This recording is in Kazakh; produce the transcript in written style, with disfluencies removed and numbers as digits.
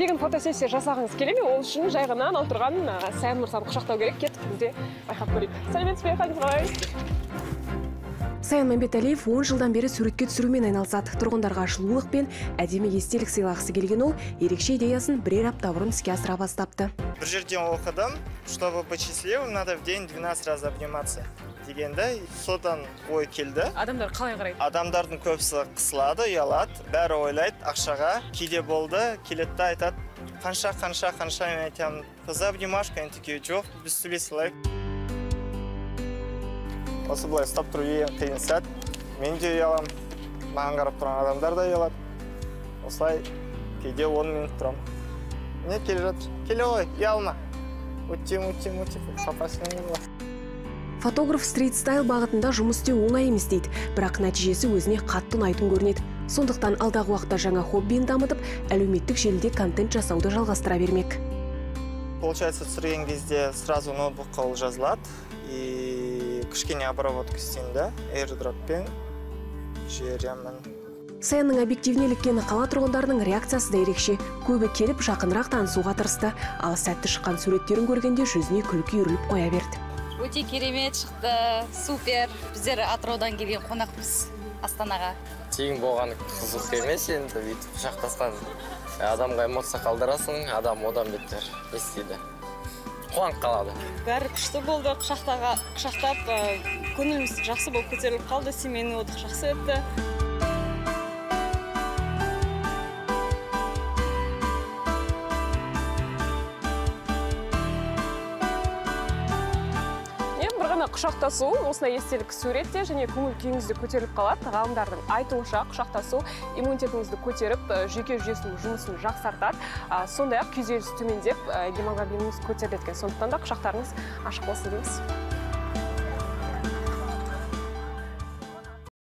тегін фотосессия жасағыңыз келе ме? Ол үшін жай ғана отырған Саян Мырзаны құшақтау керек. Кетіп бізде байқап көрейік. Сәлеметсіз бе, қалыңыз. Саян Мәмбеталиев 10 жылдан бері суретке түсірумен айналысады. Тұрғындарға ашылулық пен әдемі естелік сыйлағысы келген ол ерекше идеясын бірер апта бұрын іске асыра бастапты. Бір жерден оқыдым, чтобы почислив, надо в день 12 раз обниматься. Дегенде содан ой келді. Адамдар қалай қарайды? Адамдардың көбісі қысылады, ұялады, бәрі ойлайды, ақшаға кейде болды, келетті айтады, қанша мен айтамын, қызы обнимашка, енді түйе жоқ, біз сөйлесілайық. Осы былай ұстап тұру ең қиын сәт, мен де ұялам, маған қарап тұрған адамдар да ұялады. Осылай кейде 10 минут тұрамын. Не келе жатыр? Келе ғой, ұялма. Өттем, шапасын ұялады. Фотограф стрит-стайл бағытында жұмыс істеу оңай емес дейді, бірақ нәтижесі өзіне қатты ұнайтын көрінеді. Сондықтан алдағы уақытта жаңа хоббиін дамытып, әлеуметтік желіде контент жасауды жалғастыра бермек. Получается, түсірген кезде сразу ноутбукқа ол жазылады, и кішкене обработка істеймін, airdropпен жеремін. Саянның объективнеліккені қала тұрғындарының реакциясы да ерекше. Көбі келіп жақынырақ танысуға тырысты, ал сәтті шыққан суреттерін көргенде жүзіне күлкі үйіріліп қоя берді. Өте керемет шықты, супер. Біздер Атыраудан келген қонақпыз Астанаға. Тегін болғаны қызық емес енді, бүйтіп жақтастан адамға эмоция қалдырасың, адам одан беттер естиді. Қуанып қалады. Бәрі күшті болды, құшақтап, көңіліміз жақсы болып көтеріліп қалды, семейный отдых жақсы өтті. Құшақтасу, осына естелік суретте және көңіл күйіңізді көтеріп қалады. Ғалымдардың айтуынша құшақтасу иммунитетіңізді көтеріп, жүйке жүйесінің жұмысын жақсартады. Сондай-ақ күйзеліс төмендеп, гемоглобиніңіз көтеріледі. Сондықтан да құшақтарыңыз ашық болсын дейміз.